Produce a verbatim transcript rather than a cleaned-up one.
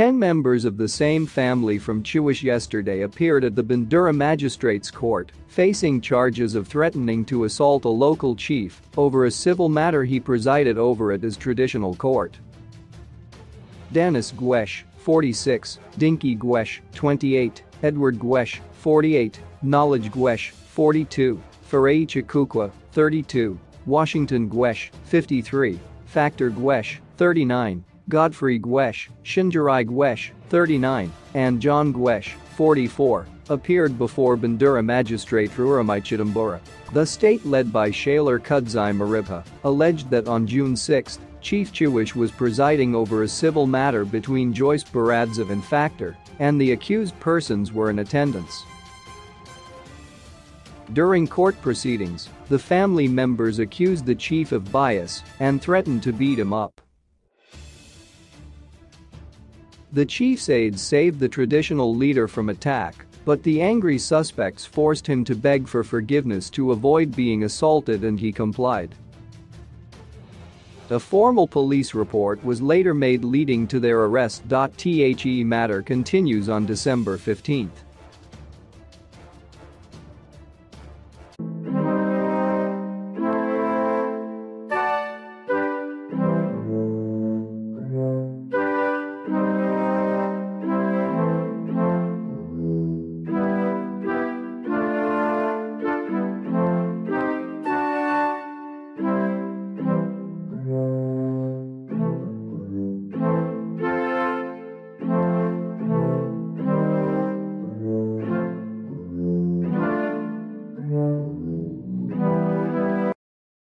Ten members of the same family from Chewish yesterday appeared at the Bandura Magistrates' Court, facing charges of threatening to assault a local chief over a civil matter he presided over at his traditional court. Dennis Gweshe, forty-six, Dinky Gweshe, twenty-eight, Edward Gweshe, forty-eight, Knowledge Gweshe, forty-two, Farai Chikukwa, thirty-two, Washington Gweshe, fifty-three, Factor Gweshe, thirty-nine, Godfrey Gweshe, Shinjirai Gweshe, thirty-nine, and John Gweshe, forty-four, appeared before Bandura Magistrate Ruramai Chitambura. The state led by Shaler Kudzai Maribha alleged that on June sixth, Chief Chewish was presiding over a civil matter between Joyce Baradzev and Factor, and the accused persons were in attendance. During court proceedings, the family members accused the chief of bias and threatened to beat him up. The chief's aides saved the traditional leader from attack, but the angry suspects forced him to beg for forgiveness to avoid being assaulted, and he complied. A formal police report was later made leading to their arrest. The matter continues on December fifteenth.